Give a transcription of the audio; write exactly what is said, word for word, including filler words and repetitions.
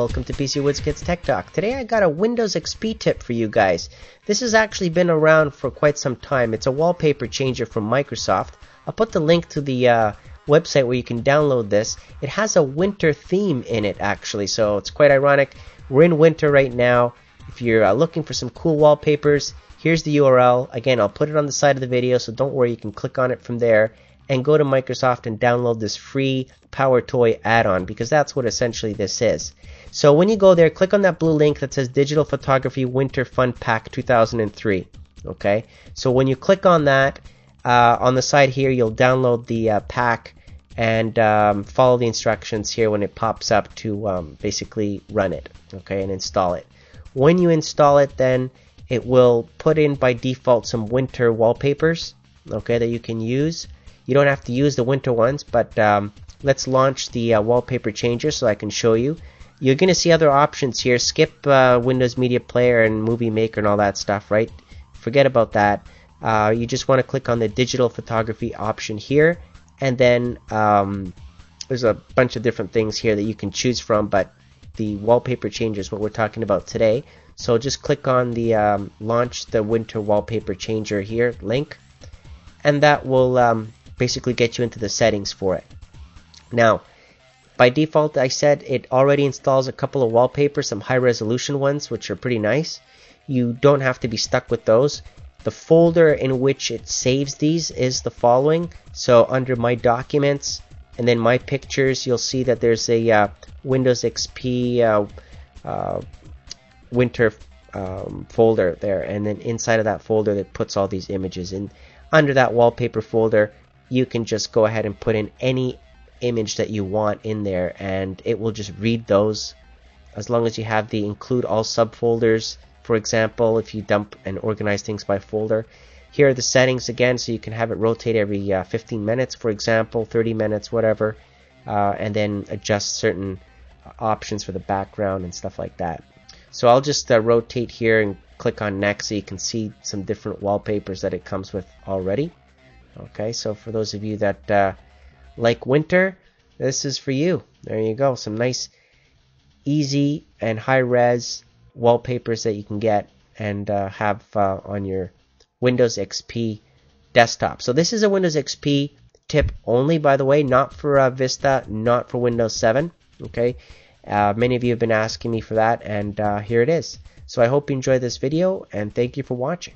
Welcome to PCWizKids Tech Talk. Today I got a Windows X P tip for you guys. This has actually been around for quite some time. It's a wallpaper changer from Microsoft. I'll put the link to the uh, website where you can download this. It has a winter theme in it actually, so it's quite ironic. We're in winter right now. If you're uh, looking for some cool wallpapers, here's the U R L. Again, I'll put it on the side of the video, so don't worry, you can click on it from there and go to Microsoft and download this free PowerToy add-on, because that's what essentially this is. So when you go there, click on that blue link that says Digital Photography Winter Fun Pack two thousand three. Okay, so when you click on that, uh, on the side here, you'll download the uh, pack and um, follow the instructions here when it pops up to um, basically run it, okay, and install it. When you install it, then it will put in by default some winter wallpapers, okay, that you can use. You don't have to use the winter ones, but um, let's launch the uh, wallpaper changer so I can show you. You're going to see other options here. Skip uh, Windows Media Player and Movie Maker and all that stuff, right? Forget about that. Uh, you just want to click on the digital photography option here, and then um, there's a bunch of different things here that you can choose from, but the wallpaper changer is what we're talking about today. So just click on the um, launch the winter wallpaper changer here link, and that will um, basically get you into the settings for it. Now, by default, I said it already installs a couple of wallpapers, some high resolution ones, which are pretty nice. You don't have to be stuck with those. The folder in which it saves these is the following. So under My Documents and then My Pictures, you'll see that there's a uh, Windows X P uh, uh, winter um, folder there, and then inside of that folder that puts all these images in. Under that wallpaper folder, you can just go ahead and put in any image that you want in there, and it will just read those, as long as you have the include all subfolders, for example, if you dump and organize things by folder. Here are the settings again, so you can have it rotate every uh, fifteen minutes, for example, thirty minutes, whatever, uh, and then adjust certain options for the background and stuff like that. So I'll just uh, rotate here and click on next, so you can see some different wallpapers that it comes with already. Okay, so for those of you that uh, like winter, this is for you. There you go. Some nice, easy, and high-res wallpapers that you can get and uh, have uh, on your Windows X P desktop. So this is a Windows X P tip only, by the way, not for uh, Vista, not for Windows seven. Okay, uh, many of you have been asking me for that, and uh, here it is. So I hope you enjoyed this video, and thank you for watching.